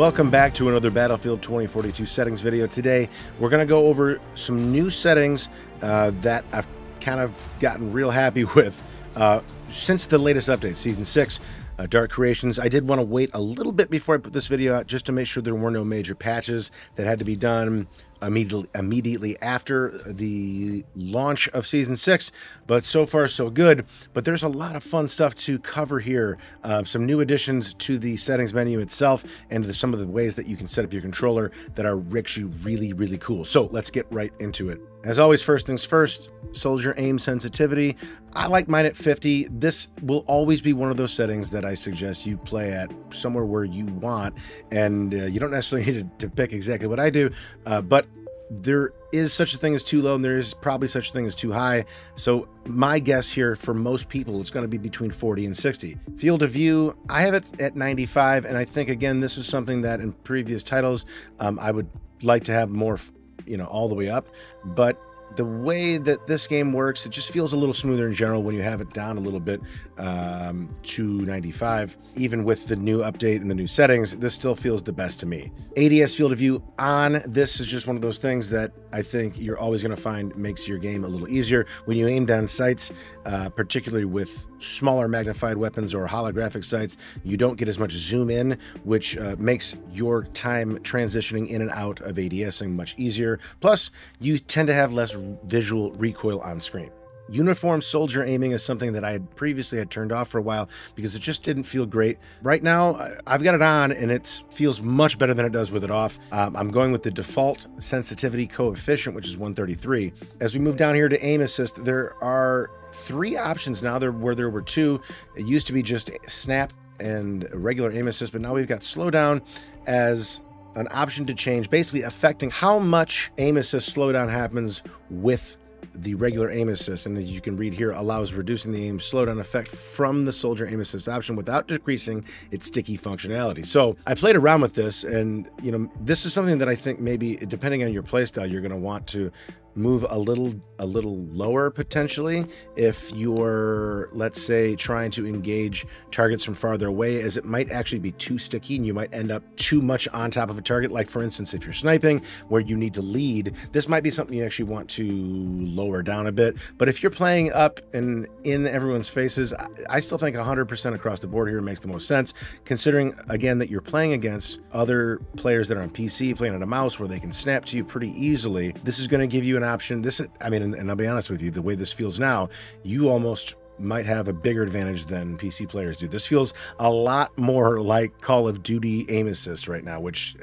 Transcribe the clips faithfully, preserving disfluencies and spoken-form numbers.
Welcome back to another Battlefield twenty forty-two settings video. Today we're going to go over some new settings uh, that I've kind of gotten real happy with uh, since the latest update, Season six, uh, Dark Creations. I did want to wait a little bit before I put this video out just to make sure there were no major patches that had to be done immediately immediately after the launch of season six, but so far so good. But there's a lot of fun stuff to cover here, uh, some new additions to the settings menu itself, and the, some of the ways that you can set up your controller that are actually really really cool. So let's get right into it. As always, first things first, soldier aim sensitivity. I like mine at fifty. This will always be one of those settings that I suggest you play at somewhere where you want, and uh, you don't necessarily need to, to pick exactly what I do, uh, but there is such a thing as too low, and there is probably such a thing as too high. So my guess here, for most people, it's going to be between forty and sixty. Field of view, I have it at ninety-five, and I think, again, this is something that in previous titles um, I would like to have more, you know, all the way up. But the way that this game works, it just feels a little smoother in general when you have it down a little bit um, to ninety-five. Even with the new update and the new settings, this still feels the best to me. A D S field of view on, this is just one of those things that I think you're always going to find makes your game a little easier. When you aim down sights, uh, particularly with smaller magnified weapons or holographic sights, you don't get as much zoom in, which uh, makes your time transitioning in and out of ADSing much easier. Plus, you tend to have less visual recoil on screen. Uniform soldier aiming is something that I had previously had turned off for a while because it just didn't feel great. Right now, I've got it on and it feels much better than it does with it off. Um, I'm going with the default sensitivity coefficient, which is one thirty-three. As we move down here to aim assist, there are three options now there where there were two. It used to be just snap and regular aim assist, but now we've got slowdown as an option to change, basically affecting how much aim assist slowdown happens with the regular aim assist. And as you can read here, allows reducing the aim slowdown effect from the soldier aim assist option without decreasing its sticky functionality. So I played around with this, and you know, this is something that I think maybe, depending on your playstyle, you're going to want to move a little a little lower potentially if you're, let's say, trying to engage targets from farther away, as it might actually be too sticky and you might end up too much on top of a target. Like for instance, if you're sniping where you need to lead, this might be something you actually want to lower down a bit. But if you're playing up and in everyone's faces, I, I still think one hundred percent across the board here makes the most sense, considering again that you're playing against other players that are on P C, playing on a mouse where they can snap to you pretty easily. This is going to give you an An option. This, I mean, and, and I'll be honest with you, the way this feels now, you almost might have a bigger advantage than P C players do. This feels a lot more like Call of Duty aim assist right now, which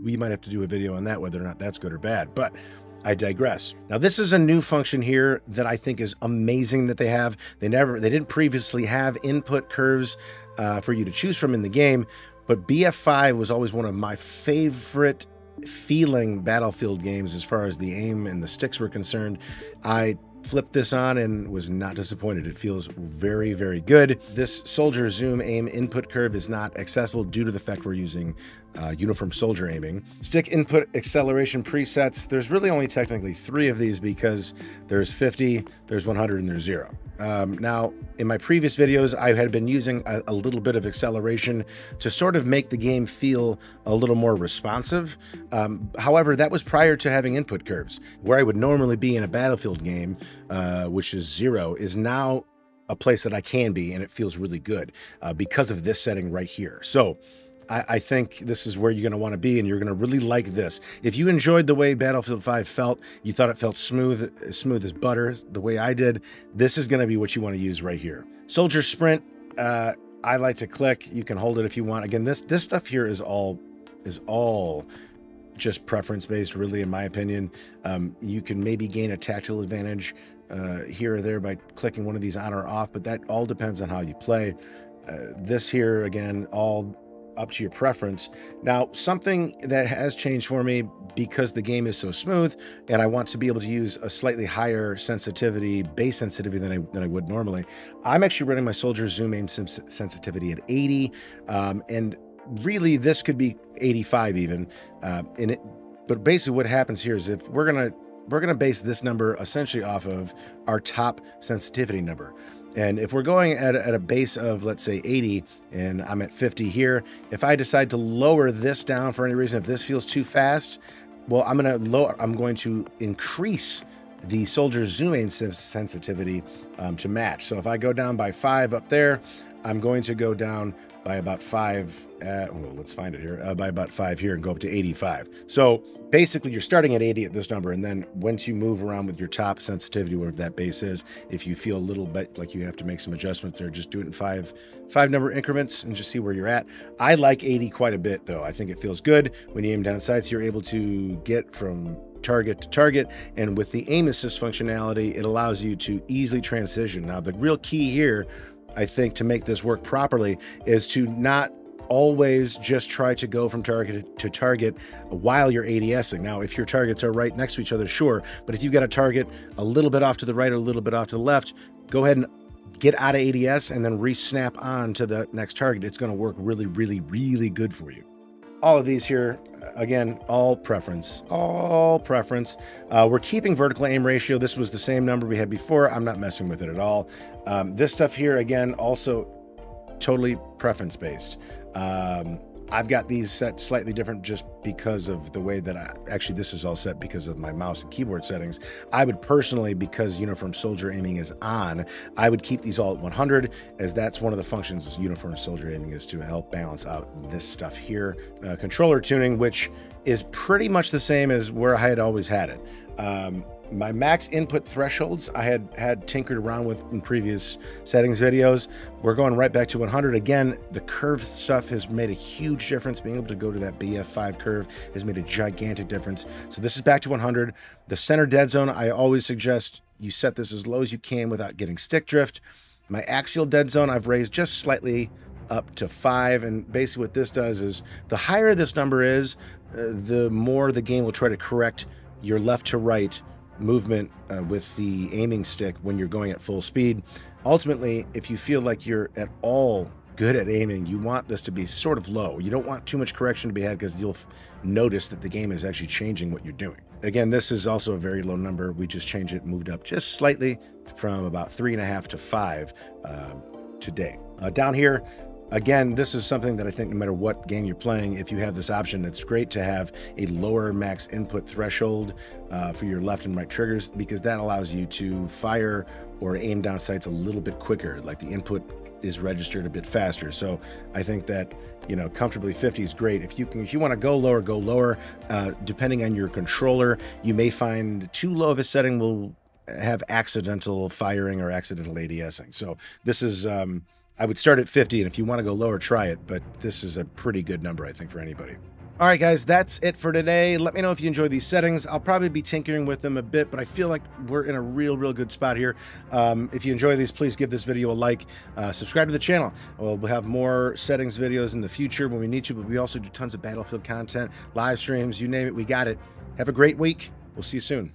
we might have to do a video on that, whether or not that's good or bad. But I digress. Now, this is a new function here that I think is amazing that they have. They never, they didn't previously have input curves uh, for you to choose from in the game, but B F five was always one of my favorite feeling Battlefield games as far as the aim and the sticks were concerned. I flipped this on and was not disappointed. It feels very, very good. This soldier zoom aim input curve is not accessible due to the fact we're using uh, uniform soldier aiming. Stick input acceleration presets. There's really only technically three of these because there's fifty, there's one hundred, and there's zero. Um, now, in my previous videos, I had been using a, a little bit of acceleration to sort of make the game feel a little more responsive. Um, however, that was prior to having input curves. Where I would normally be in a Battlefield game, uh, which is zero, is now a place that I can be, and it feels really good uh, because of this setting right here. So I, I think this is where you're going to want to be, and you're going to really like this. If you enjoyed the way Battlefield five felt, you thought it felt smooth, as smooth as butter, the way I did, this is going to be what you want to use right here. Soldier sprint, uh, I like to click. You can hold it if you want. Again, this this stuff here is all is all just preference-based, really, in my opinion. Um, you can maybe gain a tactile advantage uh, here or there by clicking one of these on or off, but that all depends on how you play. Uh, this here, again, all up to your preference. Now, something that has changed for me, because the game is so smooth and I want to be able to use a slightly higher sensitivity, base sensitivity than I, than I would normally, I'm actually running my soldier zoom aim sensitivity at eighty, um, and really this could be eighty-five even. Uh, and it, but basically what happens here is if we're gonna we're gonna base this number essentially off of our top sensitivity number. And if we're going at, at a base of, let's say, eighty, and I'm at fifty here, if I decide to lower this down for any reason, if this feels too fast, well, I'm going to lower, I'm going to increase the soldier's zoom aim sensitivity um, to match. So if I go down by five up there, I'm going to go down by about five, uh, well, let's find it here, uh, by about five here and go up to eighty-five. So basically you're starting at eighty at this number, and then once you move around with your top sensitivity, wherever that base is, if you feel a little bit like you have to make some adjustments there, just do it in five, five number increments and just see where you're at. I like eighty quite a bit though. I think it feels good when you aim down sights, you're able to get from target to target, and with the aim assist functionality, it allows you to easily transition. Now the real key here, I think, to make this work properly is to not always just try to go from target to target while you're ADSing. Now, if your targets are right next to each other, sure, but if you've got a target a little bit off to the right or a little bit off to the left, go ahead and get out of A D S and then re-snap on to the next target. It's going to work really, really, really good for you. All of these here, again, all preference, all preference. Uh, we're keeping vertical aim ratio. This was the same number we had before. I'm not messing with it at all. Um, this stuff here, again, also totally preference based. Um, I've got these set slightly different just because of the way that I, actually this is all set because of my mouse and keyboard settings. I would personally, because uniform soldier aiming is on, I would keep these all at one hundred, as that's one of the functions of uniform soldier aiming, is to help balance out this stuff here. Uh, controller tuning, which is pretty much the same as where I had always had it. Um, my max input thresholds, I had had tinkered around with in previous settings videos. We're going right back to one hundred. Again, the curve stuff has made a huge difference. Being able to go to that B F five curve has made a gigantic difference. So this is back to one hundred. The center dead zone, I always suggest you set this as low as you can without getting stick drift. My axial dead zone, I've raised just slightly up to five. And basically what this does is the higher this number is, uh, the more the game will try to correct your left to right movement uh, with the aiming stick when you're going at full speed. Ultimately, if you feel like you're at all good at aiming, you want this to be sort of low. You don't want too much correction to be had, because you'll notice that the game is actually changing what you're doing. Again, this is also a very low number. We just changed it, moved up just slightly from about three and a half to five um, today. Uh, down here, again, this is something that I think no matter what game you're playing, if you have this option, it's great to have a lower max input threshold uh, for your left and right triggers, because that allows you to fire or aim down sights a little bit quicker, like the input is registered a bit faster. So I think that, you know, comfortably fifty is great. If you can, if you want to go lower, go lower. Uh, depending on your controller, you may find too low of a setting will have accidental firing or accidental ADSing. So this is... Um, I would start at fifty, and if you want to go lower, try it, but this is a pretty good number, I think, for anybody. All right, guys, that's it for today. Let me know if you enjoy these settings. I'll probably be tinkering with them a bit, but I feel like we're in a real, real good spot here. Um, if you enjoy these, please give this video a like. Uh, subscribe to the channel. We'll have more settings videos in the future when we need to, but we also do tons of Battlefield content, live streams, you name it, we got it. Have a great week. We'll see you soon.